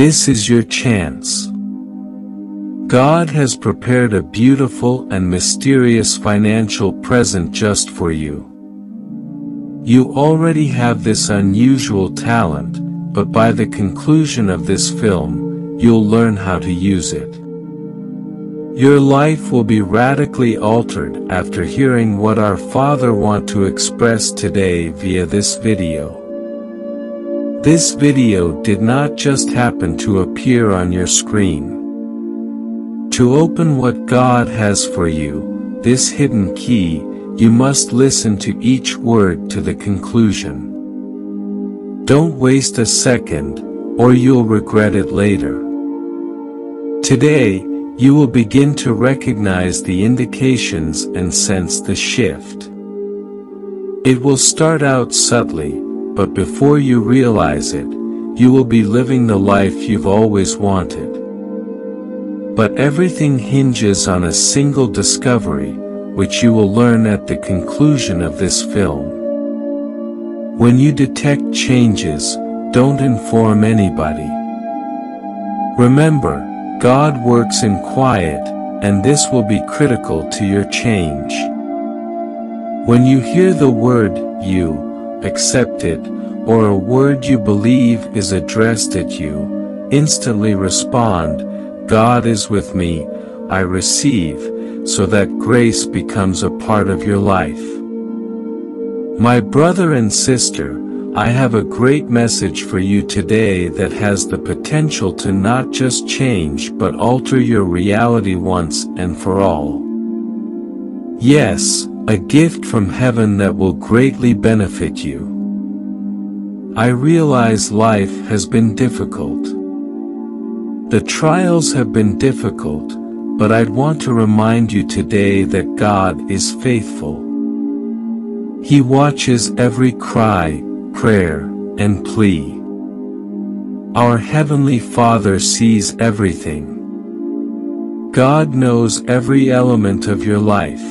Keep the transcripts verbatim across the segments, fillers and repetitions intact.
This is your chance. God has prepared a beautiful and mysterious financial present just for you. You already have this unusual talent, but by the conclusion of this film, you'll learn how to use it. Your life will be radically altered after hearing what our Father wants to express today via this video. This video did not just happen to appear on your screen. To open what God has for you, this hidden key, you must listen to each word to the conclusion. Don't waste a second, or you'll regret it later. Today, you will begin to recognize the indications and sense the shift. It will start out subtly, but before you realize it, you will be living the life you've always wanted. But everything hinges on a single discovery, which you will learn at the conclusion of this film. When you detect changes, don't inform anybody. Remember, God works in quiet, and this will be critical to your change. When you hear the word, you, accept it, or a word you believe is addressed at you, instantly respond, God is with me, I receive, so that grace becomes a part of your life. My brother and sister, I have a great message for you today that has the potential to not just change but alter your reality once and for all. Yes, a gift from heaven that will greatly benefit you. I realize life has been difficult. The trials have been difficult, but I'd want to remind you today that God is faithful. He watches every cry, prayer, and plea. Our Heavenly Father sees everything. God knows every element of your life.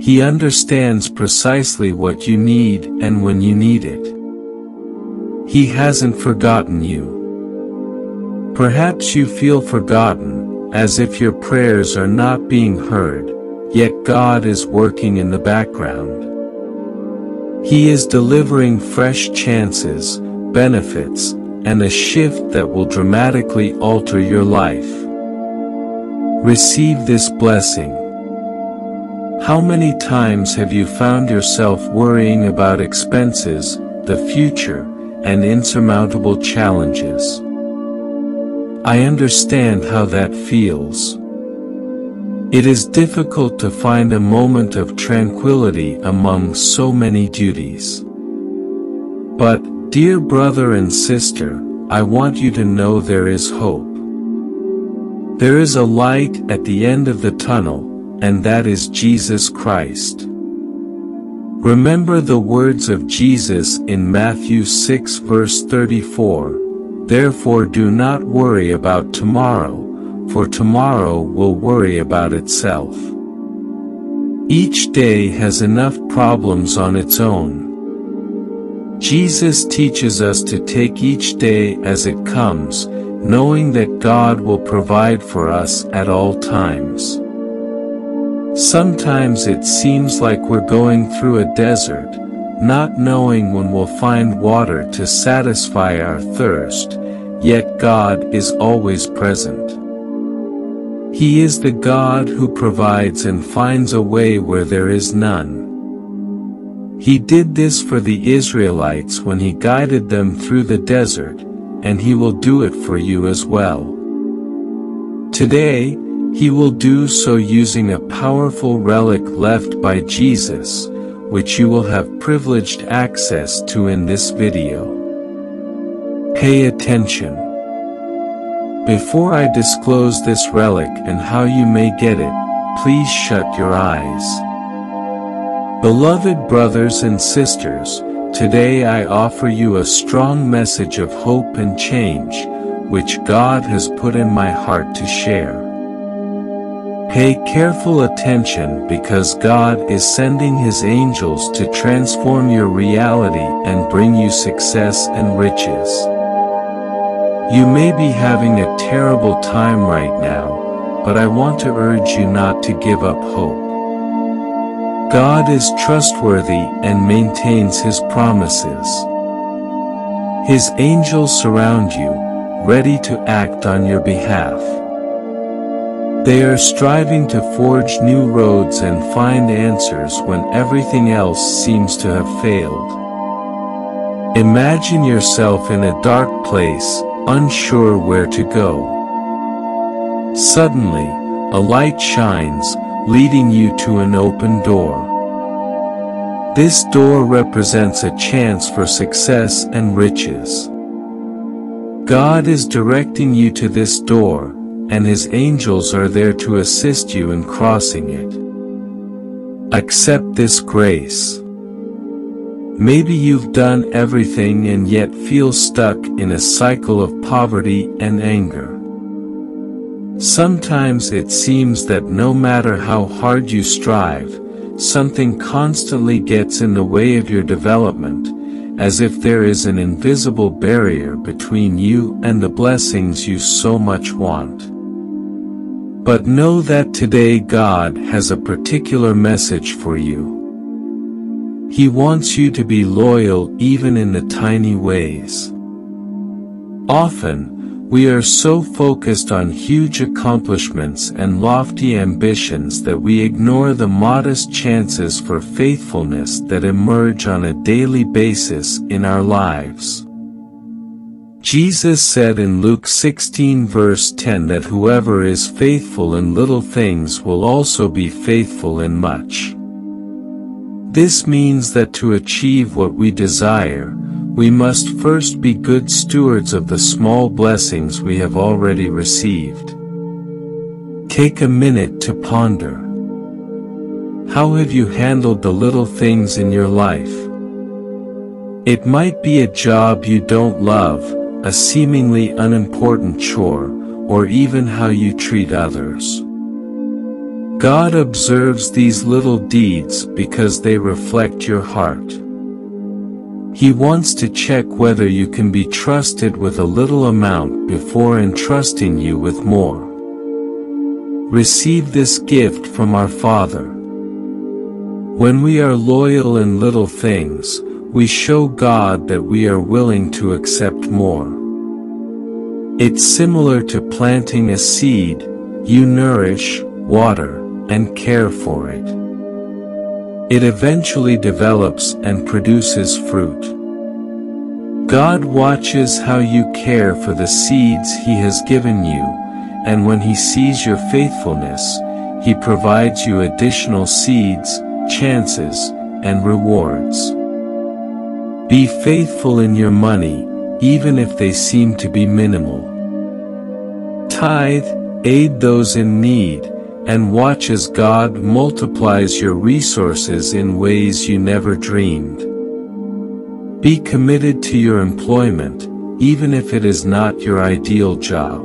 He understands precisely what you need and when you need it. He hasn't forgotten you. Perhaps you feel forgotten, as if your prayers are not being heard, yet God is working in the background. He is delivering fresh chances, benefits, and a shift that will dramatically alter your life. Receive this blessing. How many times have you found yourself worrying about expenses, the future, and insurmountable challenges? I understand how that feels. It is difficult to find a moment of tranquility among so many duties. But, dear brother and sister, I want you to know there is hope. There is a light at the end of the tunnel, and that is Jesus Christ. Remember the words of Jesus in Matthew six verse thirty-four. Therefore do not worry about tomorrow, for tomorrow will worry about itself. Each day has enough problems on its own. Jesus teaches us to take each day as it comes, knowing that God will provide for us at all times. Sometimes it seems like we're going through a desert, not knowing when we'll find water to satisfy our thirst, yet God is always present. He is the God who provides and finds a way where there is none. He did this for the Israelites when He guided them through the desert, and He will do it for you as well. Today, He will do so using a powerful relic left by Jesus, which you will have privileged access to in this video. Pay attention. Before I disclose this relic and how you may get it, please shut your eyes. Beloved brothers and sisters, today I offer you a strong message of hope and change, which God has put in my heart to share. Pay careful attention because God is sending His angels to transform your reality and bring you success and riches. You may be having a terrible time right now, but I want to urge you not to give up hope. God is trustworthy and maintains His promises. His angels surround you, ready to act on your behalf. They are striving to forge new roads and find answers when everything else seems to have failed. Imagine yourself in a dark place, unsure where to go. Suddenly, a light shines, leading you to an open door. This door represents a chance for success and riches. God is directing you to this door, and His angels are there to assist you in crossing it. Accept this grace. Maybe you've done everything and yet feel stuck in a cycle of poverty and anger. Sometimes it seems that no matter how hard you strive, something constantly gets in the way of your development, as if there is an invisible barrier between you and the blessings you so much want. But know that today God has a particular message for you. He wants you to be loyal even in the tiny ways. Often, we are so focused on huge accomplishments and lofty ambitions that we ignore the modest chances for faithfulness that emerge on a daily basis in our lives. Jesus said in Luke sixteen verse ten that whoever is faithful in little things will also be faithful in much. This means that to achieve what we desire, we must first be good stewards of the small blessings we have already received. Take a minute to ponder. How have you handled the little things in your life? It might be a job you don't love, a seemingly unimportant chore, or even how you treat others. God observes these little deeds because they reflect your heart. He wants to check whether you can be trusted with a little amount before entrusting you with more. Receive this gift from our Father. When we are loyal in little things, we show God that we are willing to accept more. It's similar to planting a seed. You nourish, water, and care for it. It eventually develops and produces fruit. God watches how you care for the seeds He has given you, and when He sees your faithfulness, He provides you additional seeds, chances, and rewards. Be faithful in your money, even if they seem to be minimal. Tithe, aid those in need, and watch as God multiplies your resources in ways you never dreamed. Be committed to your employment, even if it is not your ideal job.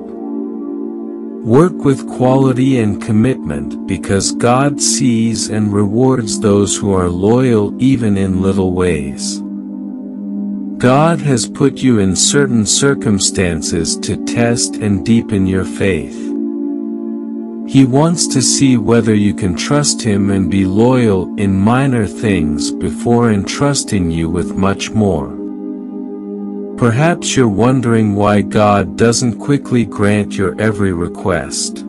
Work with quality and commitment because God sees and rewards those who are loyal even in little ways. God has put you in certain circumstances to test and deepen your faith. He wants to see whether you can trust Him and be loyal in minor things before entrusting you with much more. Perhaps you're wondering why God doesn't quickly grant your every request.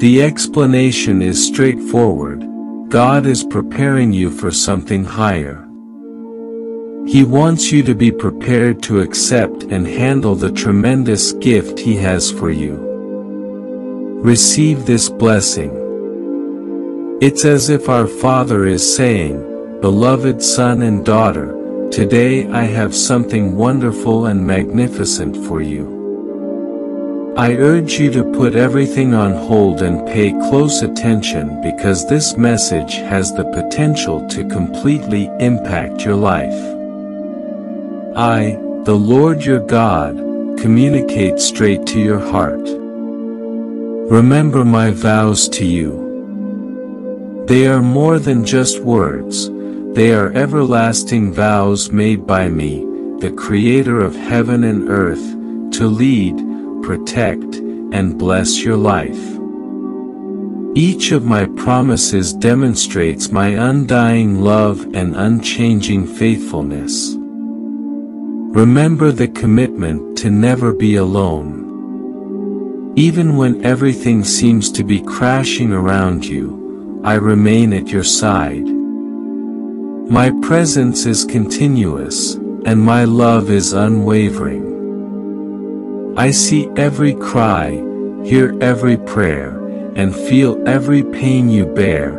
The explanation is straightforward. God is preparing you for something higher. He wants you to be prepared to accept and handle the tremendous gift He has for you. Receive this blessing. It's as if our Father is saying, "Beloved son and daughter, today I have something wonderful and magnificent for you. I urge you to put everything on hold and pay close attention because this message has the potential to completely impact your life. I, the Lord your God, communicate straight to your heart. Remember my vows to you. They are more than just words, they are everlasting vows made by me, the Creator of heaven and earth, to lead, protect, and bless your life. Each of my promises demonstrates my undying love and unchanging faithfulness. Remember the commitment to never be alone. Even when everything seems to be crashing around you, I remain at your side. My presence is continuous, and my love is unwavering. I see every cry, hear every prayer, and feel every pain you bear,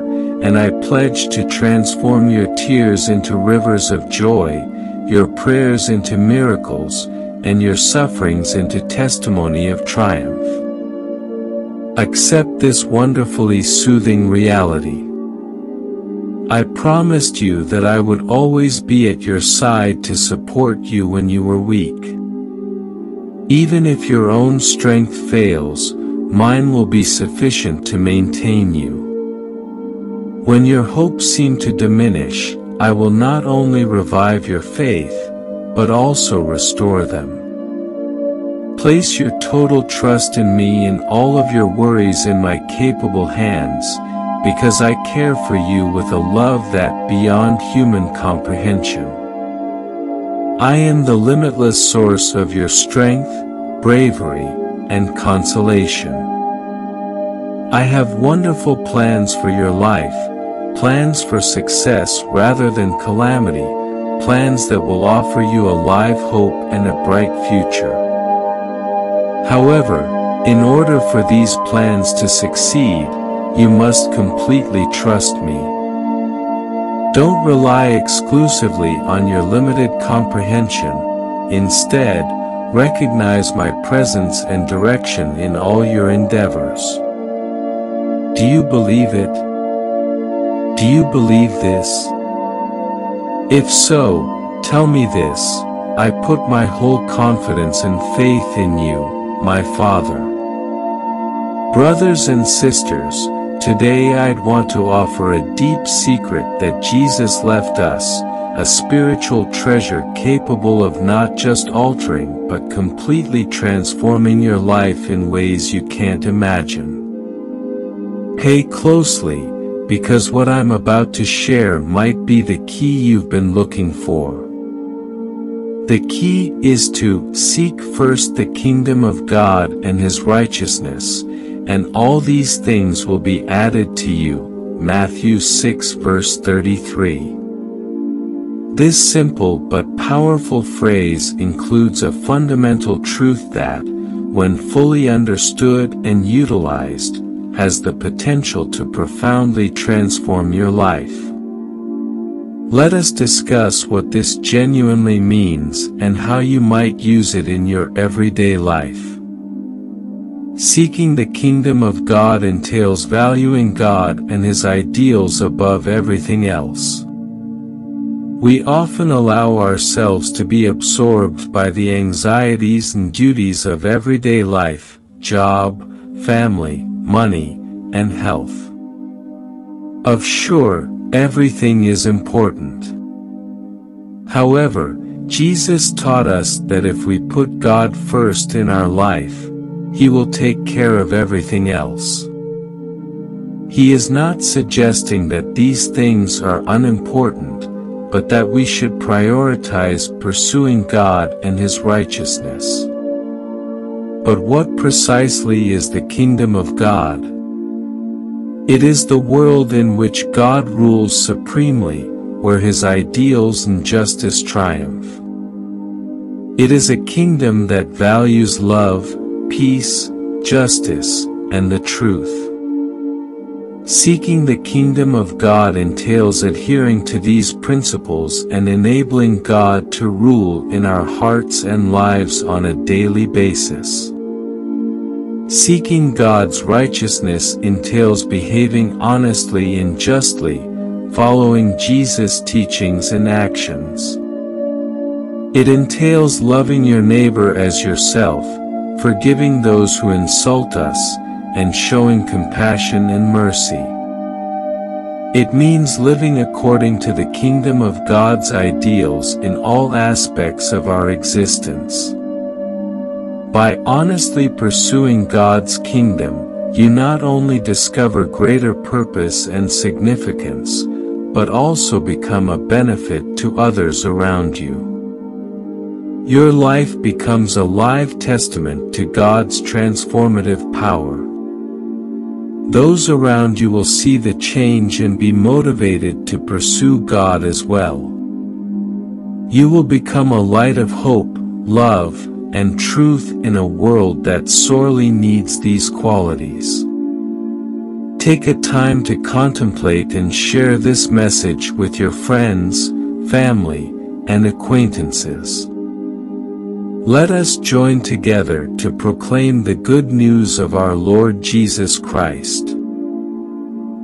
and I pledge to transform your tears into rivers of joy, your prayers into miracles, and your sufferings into testimony of triumph. Accept this wonderfully soothing reality. I promised you that I would always be at your side to support you when you were weak. Even if your own strength fails, mine will be sufficient to maintain you. When your hopes seem to diminish, I will not only revive your faith, but also restore them. Place your total trust in me and all of your worries in my capable hands, because I care for you with a love that beyond human comprehension. I am the limitless source of your strength, bravery, and consolation. I have wonderful plans for your life, plans for success rather than calamity, plans that will offer you a live hope and a bright future. However, in order for these plans to succeed, you must completely trust me. Don't rely exclusively on your limited comprehension. Instead, recognize my presence and direction in all your endeavors. Do you believe it? Do you believe this? If so, tell me this: I put my whole confidence and faith in you, my Father. Brothers and sisters, today I'd want to offer a deep secret that Jesus left us, a spiritual treasure capable of not just altering but completely transforming your life in ways you can't imagine. Pay closely, because what I'm about to share might be the key you've been looking for. The key is to seek first the kingdom of God and His righteousness, and all these things will be added to you. Matthew six verse thirty-three. This simple but powerful phrase includes a fundamental truth that, when fully understood and utilized, has the potential to profoundly transform your life. Let us discuss what this genuinely means and how you might use it in your everyday life. Seeking the kingdom of God entails valuing God and His ideals above everything else. We often allow ourselves to be absorbed by the anxieties and duties of everyday life, job, family, money, and health. Of sure, everything is important. However, Jesus taught us that if we put God first in our life, He will take care of everything else. He is not suggesting that these things are unimportant, but that we should prioritize pursuing God and His righteousness. But what precisely is the kingdom of God? It is the world in which God rules supremely, where His ideals and justice triumph. It is a kingdom that values love, peace, justice, and the truth. Seeking the kingdom of God entails adhering to these principles and enabling God to rule in our hearts and lives on a daily basis. Seeking God's righteousness entails behaving honestly and justly, following Jesus' teachings and actions. It entails loving your neighbor as yourself, forgiving those who insult us, and showing compassion and mercy. It means living according to the kingdom of God's ideals in all aspects of our existence. By honestly pursuing God's kingdom, you not only discover greater purpose and significance, but also become a benefit to others around you. Your life becomes a live testament to God's transformative power. Those around you will see the change and be motivated to pursue God as well. You will become a light of hope, love, and truth in a world that sorely needs these qualities. Take a time to contemplate and share this message with your friends, family, and acquaintances. Let us join together to proclaim the good news of our Lord Jesus Christ.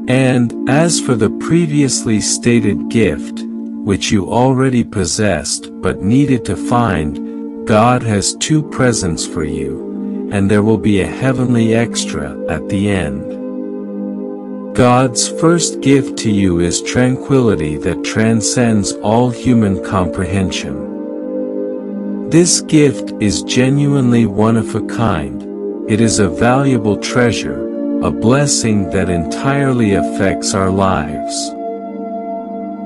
And, as for the previously stated gift, which you already possessed but needed to find, God has two presents for you, and there will be a heavenly extra at the end. God's first gift to you is tranquility that transcends all human comprehension. This gift is genuinely one of a kind. It is a valuable treasure, a blessing that entirely affects our lives.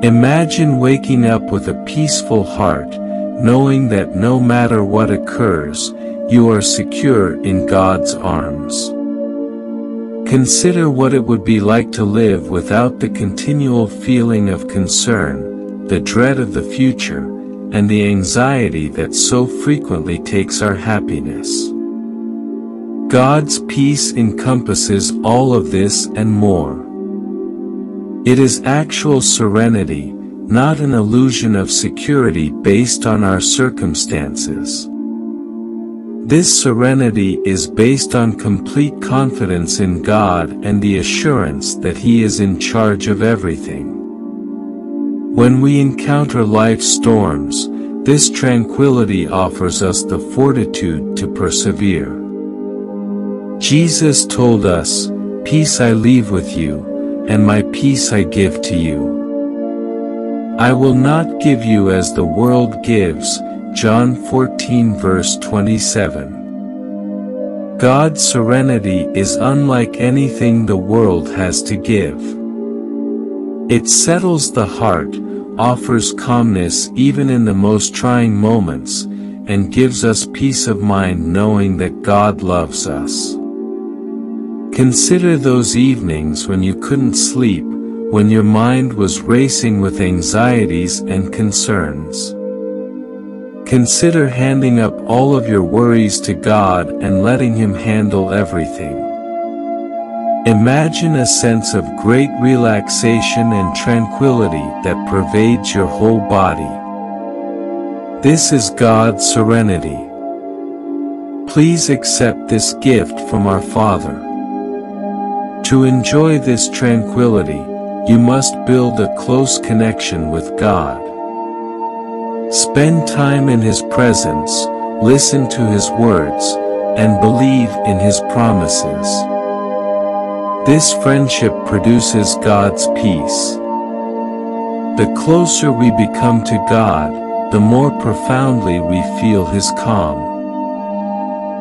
Imagine waking up with a peaceful heart, knowing that no matter what occurs, you are secure in God's arms. Consider what it would be like to live without the continual feeling of concern, the dread of the future, and the anxiety that so frequently takes our happiness. God's peace encompasses all of this and more. It is actual serenity, not an illusion of security based on our circumstances. This serenity is based on complete confidence in God and the assurance that He is in charge of everything. When we encounter life's storms, this tranquility offers us the fortitude to persevere. Jesus told us, "Peace I leave with you, and my peace I give to you. I will not give you as the world gives," John fourteen verse twenty-seven. God's serenity is unlike anything the world has to give. It settles the heart, offers calmness even in the most trying moments, and gives us peace of mind knowing that God loves us. Consider those evenings when you couldn't sleep, when your mind was racing with anxieties and concerns. Consider handing up all of your worries to God and letting Him handle everything. Imagine a sense of great relaxation and tranquility that pervades your whole body. This is God's serenity. Please accept this gift from our Father. To enjoy this tranquility, you must build a close connection with God. Spend time in His presence, listen to His words, and believe in His promises. This friendship produces God's peace. The closer we become to God, the more profoundly we feel His calm.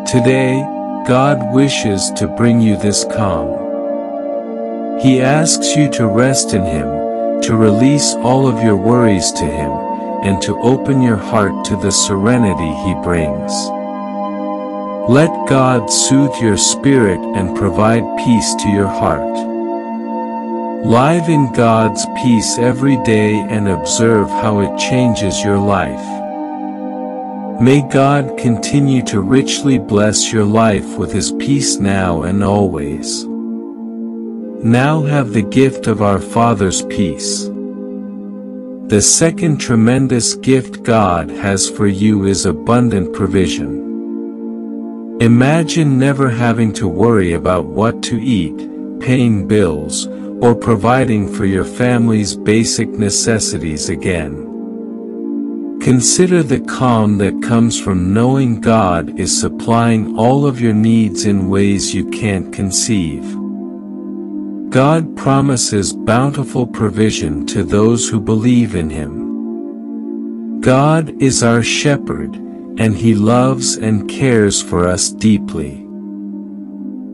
Today, God wishes to bring you this calm. He asks you to rest in Him, to release all of your worries to Him, and to open your heart to the serenity He brings. Let God soothe your spirit and provide peace to your heart. Live in God's peace every day and observe how it changes your life. May God continue to richly bless your life with His peace now and always. Now have the gift of our Father's peace. The second tremendous gift God has for you is abundant provision. Imagine never having to worry about what to eat, paying bills, or providing for your family's basic necessities again. Consider the calm that comes from knowing God is supplying all of your needs in ways you can't conceive. God promises bountiful provision to those who believe in Him. God is our shepherd. and He loves and cares for us deeply.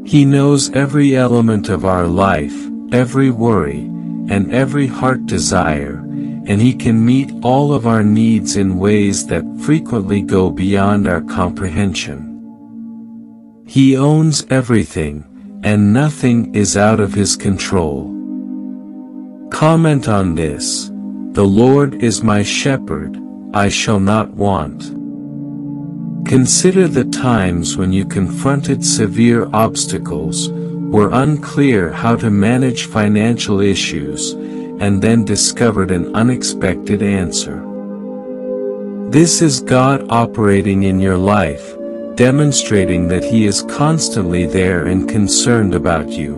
He knows every element of our life, every worry, and every heart desire, and He can meet all of our needs in ways that frequently go beyond our comprehension. He owns everything, and nothing is out of His control. Comment on this: "The Lord is my shepherd, I shall not want." Consider the times when you confronted severe obstacles, were unclear how to manage financial issues, and then discovered an unexpected answer. This is God operating in your life, demonstrating that He is constantly there and concerned about you.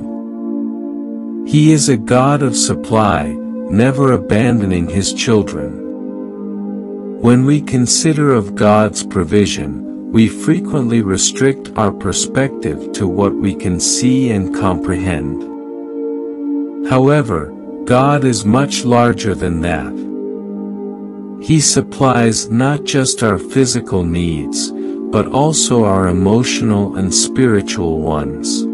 He is a God of supply, never abandoning His children. When we consider of God's provision, we frequently restrict our perspective to what we can see and comprehend. However, God is much larger than that. He supplies not just our physical needs, but also our emotional and spiritual ones.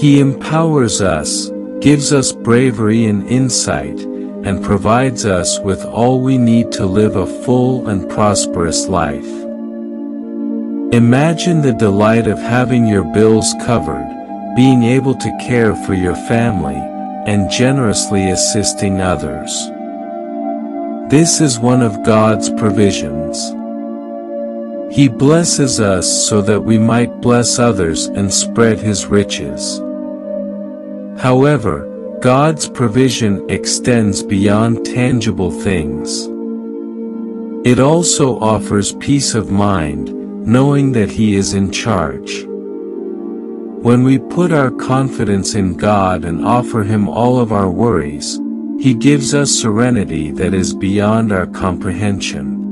He empowers us, gives us bravery and insight, and provides us with all we need to live a full and prosperous life. Imagine the delight of having your bills covered, being able to care for your family, and generously assisting others. This is one of God's provisions. He blesses us so that we might bless others and spread His riches. However, God's provision extends beyond tangible things. It also offers peace of mind, knowing that He is in charge. When we put our confidence in God and offer Him all of our worries, He gives us serenity that is beyond our comprehension.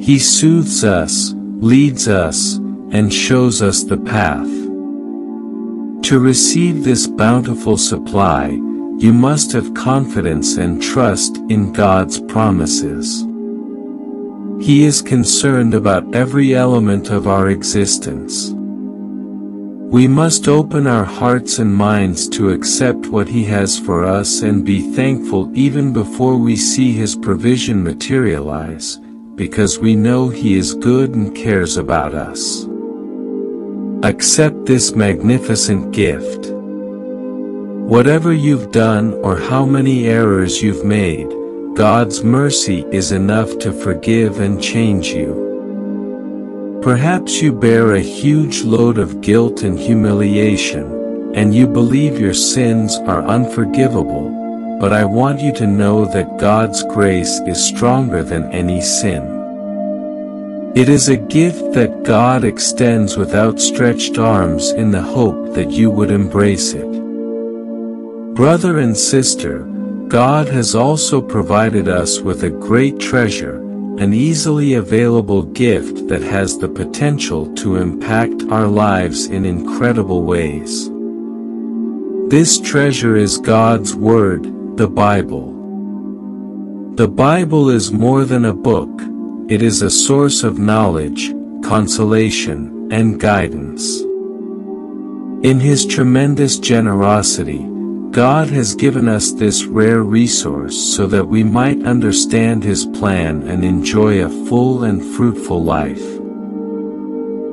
He soothes us, leads us, and shows us the path. To receive this bountiful supply, you must have confidence and trust in God's promises. He is concerned about every element of our existence. We must open our hearts and minds to accept what He has for us and be thankful even before we see His provision materialize, because we know He is good and cares about us. Accept this magnificent gift. Whatever you've done or how many errors you've made, God's mercy is enough to forgive and change you. Perhaps you bear a huge load of guilt and humiliation, and you believe your sins are unforgivable, but I want you to know that God's grace is stronger than any sin. It is a gift that God extends with outstretched arms in the hope that you would embrace it. Brother and sister, God has also provided us with a great treasure, an easily available gift that has the potential to impact our lives in incredible ways. This treasure is God's Word, the Bible. The Bible is more than a book. It is a source of knowledge, consolation, and guidance. In His tremendous generosity, God has given us this rare resource so that we might understand His plan and enjoy a full and fruitful life.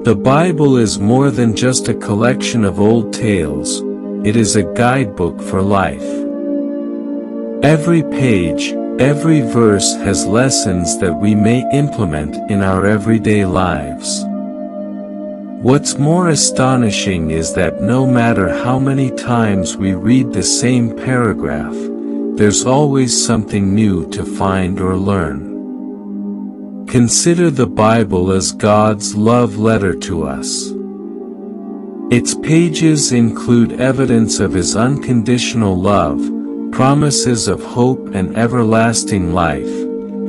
The Bible is more than just a collection of old tales. It is a guidebook for life. Every page, every verse has lessons that we may implement in our everyday lives. What's more astonishing is that no matter how many times we read the same paragraph, there's always something new to find or learn. Consider the Bible as God's love letter to us. Its pages include evidence of His unconditional love, promises of hope and everlasting life,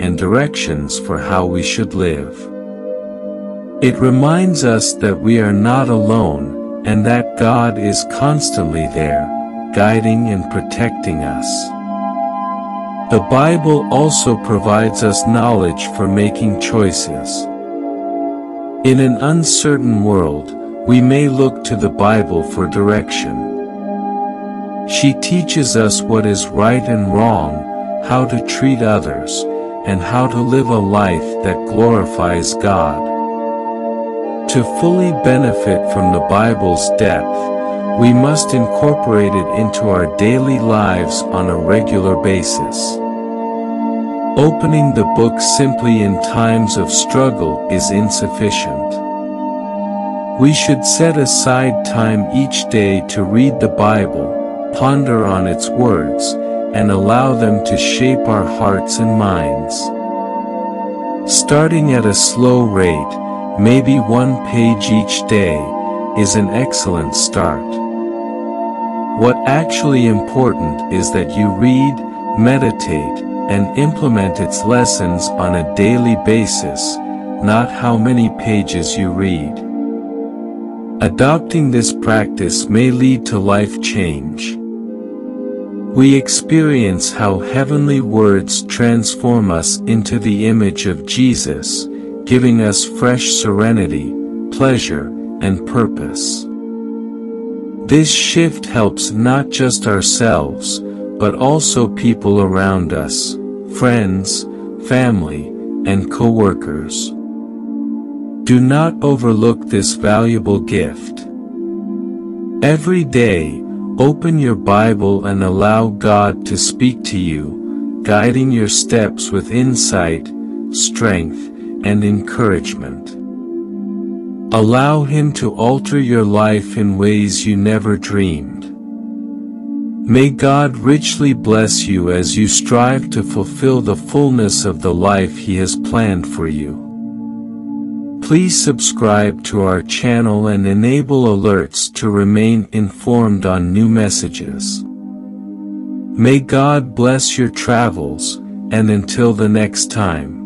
and directions for how we should live. It reminds us that we are not alone, and that God is constantly there, guiding and protecting us. The Bible also provides us knowledge for making choices. In an uncertain world, we may look to the Bible for direction. She teaches us what is right and wrong, how to treat others, and how to live a life that glorifies God. To fully benefit from the Bible's depth, we must incorporate it into our daily lives on a regular basis. Opening the book simply in times of struggle is insufficient. We should set aside time each day to read the Bible, ponder on its words, and allow them to shape our hearts and minds. Starting at a slow rate, maybe one page each day, is an excellent start. What actually important is that you read, meditate, and implement its lessons on a daily basis, not how many pages you read. Adopting this practice may lead to life change. We experience how heavenly words transform us into the image of Jesus, giving us fresh serenity, pleasure, and purpose. This shift helps not just ourselves, but also people around us, friends, family, and co-workers. Do not overlook this valuable gift. Every day, open your Bible and allow God to speak to you, guiding your steps with insight, strength, and encouragement. Allow Him to alter your life in ways you never dreamed. May God richly bless you as you strive to fulfill the fullness of the life He has planned for you. Please subscribe to our channel and enable alerts to remain informed on new messages. May God bless your travels, and until the next time.